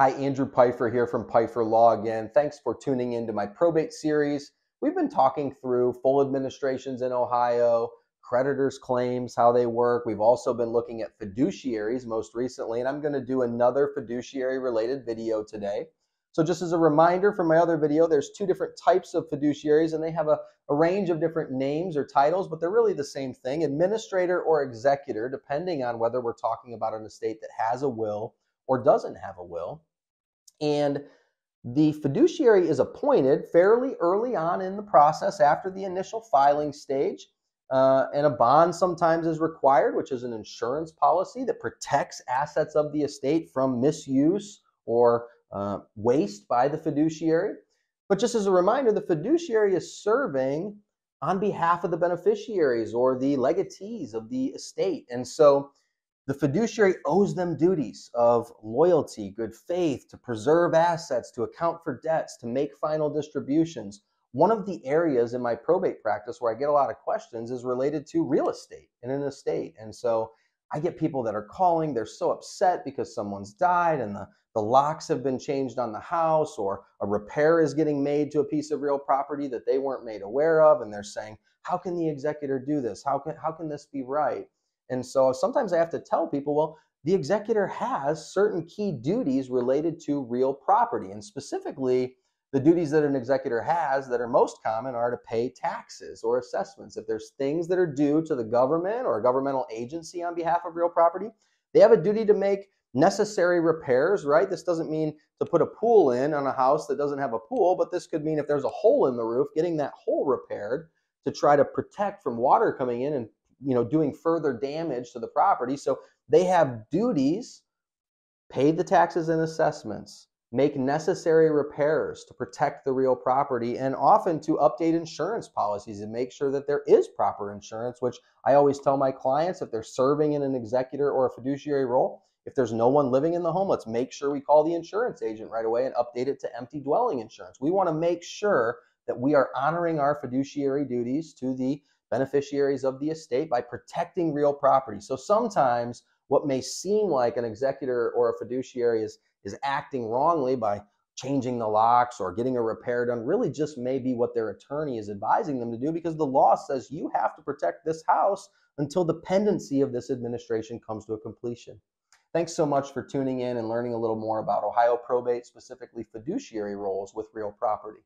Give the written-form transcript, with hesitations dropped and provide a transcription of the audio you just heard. Hi, Andrew Pfeiffer here from Pfeiffer Law again. Thanks for tuning into my probate series. We've been talking through full administrations in Ohio, creditors' claims, how they work. We've also been looking at fiduciaries most recently, and I'm going to do another fiduciary-related video today. So just as a reminder from my other video, there's two different types of fiduciaries, and they have a range of different names or titles, but they're really the same thing, administrator or executor, depending on whether we're talking about an estate that has a will or doesn't have a will. And the fiduciary is appointed fairly early on in the process after the initial filing stage, and a bond sometimes is required, which is an insurance policy that protects assets of the estate from misuse or waste by the fiduciary. But just as a reminder, the fiduciary is serving on behalf of the beneficiaries or the legatees of the estate, and so the fiduciary owes them duties of loyalty, good faith, to preserve assets, to account for debts, to make final distributions. One of the areas in my probate practice where I get a lot of questions is related to real estate in an estate. And so I get people that are calling, they're so upset because someone's died and the locks have been changed on the house, or a repair is getting made to a piece of real property that they weren't made aware of, and they're saying, how can the executor do this? How can this be right? And so sometimes I have to tell people, well, the executor has certain key duties related to real property. And specifically, the duties that an executor has that are most common are to pay taxes or assessments. If there's things that are due to the government or a governmental agency on behalf of real property, they have a duty to make necessary repairs, right? This doesn't mean to put a pool in on a house that doesn't have a pool, but this could mean if there's a hole in the roof, getting that hole repaired to try to protect from water coming in and doing further damage to the property. So they have duties, pay the taxes and assessments, make necessary repairs to protect the real property, and often to update insurance policies and make sure that there is proper insurance, which I always tell my clients, if they're serving in an executor or a fiduciary role, if there's no one living in the home, let's make sure we call the insurance agent right away and update it to empty dwelling insurance. We want to make sure that we are honoring our fiduciary duties to the beneficiaries of the estate by protecting real property. So sometimes what may seem like an executor or a fiduciary is acting wrongly by changing the locks or getting a repair done really just may be what their attorney is advising them to do, because the law says you have to protect this house until the pendency of this administration comes to a completion. Thanks so much for tuning in and learning a little more about Ohio probate, specifically fiduciary roles with real property.